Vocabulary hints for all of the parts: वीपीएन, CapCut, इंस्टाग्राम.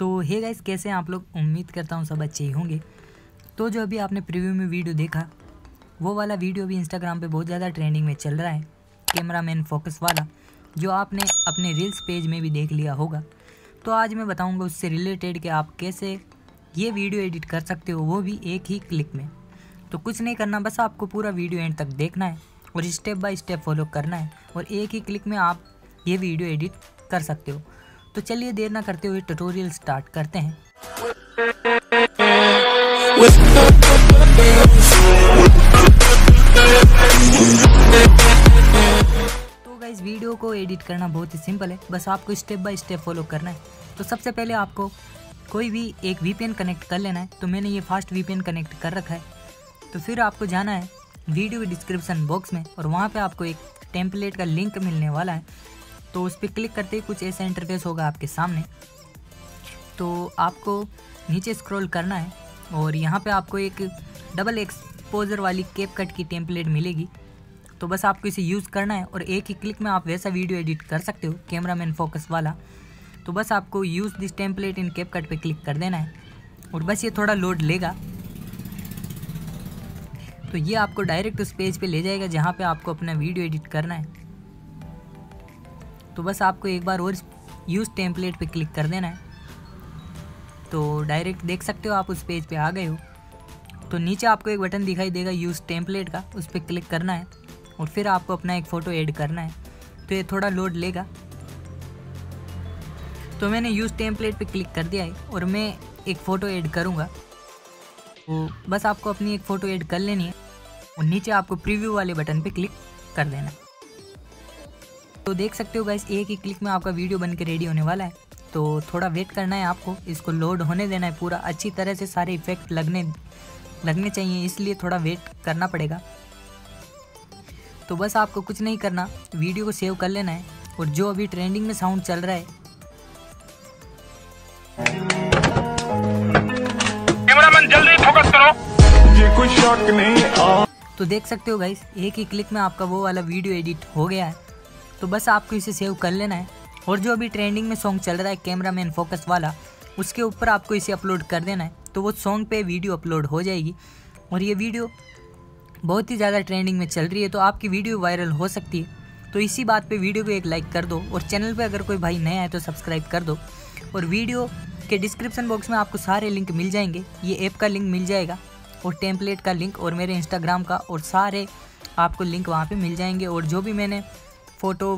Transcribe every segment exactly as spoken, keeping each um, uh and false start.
तो hey guys, कैसे हैं आप लोग? उम्मीद करता हूँ सब अच्छे ही होंगे। तो जो अभी आपने प्रीव्यू में वीडियो देखा, वो वाला वीडियो भी इंस्टाग्राम पे बहुत ज़्यादा ट्रेंडिंग में चल रहा है, कैमरामैन फोकस वाला, जो आपने अपने रील्स पेज में भी देख लिया होगा। तो आज मैं बताऊँगा उससे रिलेटेड कि आप कैसे ये वीडियो एडिट कर सकते हो, वो भी एक ही क्लिक में। तो कुछ नहीं करना, बस आपको पूरा वीडियो एंड तक देखना है और स्टेप बाय स्टेप फॉलो करना है और एक ही क्लिक में आप ये वीडियो एडिट कर सकते हो। तो चलिए देर ना करते हुए ट्यूटोरियल स्टार्ट करते हैं। तो गाइस, वीडियो को एडिट करना बहुत ही सिंपल है, बस आपको स्टेप बाय स्टेप फॉलो करना है। तो सबसे पहले आपको कोई भी एक वीपीएन कनेक्ट कर लेना है। तो मैंने ये फास्ट वीपीएन कनेक्ट कर रखा है। तो फिर आपको जाना है वीडियो डिस्क्रिप्शन बॉक्स में और वहाँ पे आपको एक टेम्पलेट का लिंक मिलने वाला है। तो उस पर क्लिक करते ही कुछ ऐसा इंटरफेस होगा आपके सामने। तो आपको नीचे स्क्रॉल करना है और यहाँ पे आपको एक डबल एक्सपोजर वाली कैपकट की टेम्पलेट मिलेगी। तो बस आपको इसे यूज़ करना है और एक ही क्लिक में आप वैसा वीडियो एडिट कर सकते हो, कैमरामैन फोकस वाला। तो बस आपको use this template in CapCut पे क्लिक कर देना है और बस ये थोड़ा लोड लेगा। तो ये आपको डायरेक्ट उस पेज पे ले जाएगा जहाँ पे आपको अपना वीडियो एडिट करना है। तो बस आपको एक बार और यूज़ टेम्पलेट पे क्लिक कर देना है। तो डायरेक्ट देख सकते हो आप उस पेज पे आ गए हो। तो नीचे आपको एक बटन दिखाई देगा यूज़ टेम्पलेट का, उस पर क्लिक करना है और फिर आपको अपना एक फ़ोटो ऐड करना है। तो ये थोड़ा लोड लेगा। तो मैंने यूज़ टेम्पलेट पे क्लिक कर दिया है और मैं एक फ़ोटो ऐड करूँगा। तो बस आपको अपनी एक फ़ोटो ऐड कर लेनी है और नीचे आपको प्रीव्यू वाले बटन पे क्लिक कर देना है। तो देख सकते हो गाइस, एक ही क्लिक में आपका वीडियो बनके रेडी होने वाला है। तो थोड़ा वेट करना है आपको, इसको लोड होने देना है पूरा अच्छी तरह से, सारे इफ़ेक्ट लगने लगने चाहिए, इसलिए थोड़ा वेट करना पड़ेगा। तो बस आपको कुछ नहीं करना, वीडियो को सेव कर लेना है और जो अभी ट्रेंडिंग में साउंड चल रहा है, कैमरामैन जल्दी फोकस करो, ये कोई शॉट नहीं आ। तो देख सकते हो गाइस, एक ही क्लिक में आपका वो वाला वीडियो एडिट हो गया है। तो बस आपको इसे सेव कर लेना है और जो अभी ट्रेंडिंग में सॉन्ग चल रहा है, कैमरामैन फोकस वाला, उसके ऊपर आपको इसे अपलोड कर देना है। तो वो सॉन्ग पे वीडियो अपलोड हो जाएगी और ये वीडियो बहुत ही ज़्यादा ट्रेंडिंग में चल रही है, तो आपकी वीडियो वायरल हो सकती है। तो इसी बात पे वीडियो को एक लाइक कर दो और चैनल पे अगर कोई भाई नया है तो सब्सक्राइब कर दो। और वीडियो के डिस्क्रिप्शन बॉक्स में आपको सारे लिंक मिल जाएंगे, ये ऐप का लिंक मिल जाएगा और टेम्पलेट का लिंक और मेरे इंस्टाग्राम का, और सारे आपको लिंक वहाँ पे मिल जाएंगे। और जो भी मैंने फ़ोटो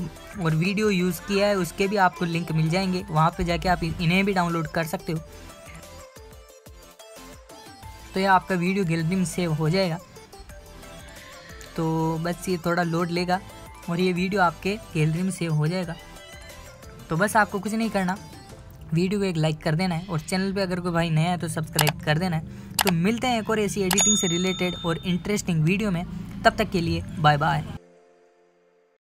और वीडियो यूज़ किया है उसके भी आपको लिंक मिल जाएंगे, वहाँ पे जाके आप इन्हें भी डाउनलोड कर सकते हो। तो यह आपका वीडियो गैलरी में सेव हो जाएगा। तो बस ये थोड़ा लोड लेगा और ये वीडियो आपके गैलरी में सेव हो जाएगा। तो बस आपको कुछ नहीं करना, वीडियो को एक लाइक कर देना है और चैनल पे अगर कोई भाई नया है तो सब्सक्राइब कर देना है। तो मिलते हैं एक और ऐसी एडिटिंग से रिलेटेड और इंटरेस्टिंग वीडियो में, तब तक के लिए बाय बाय।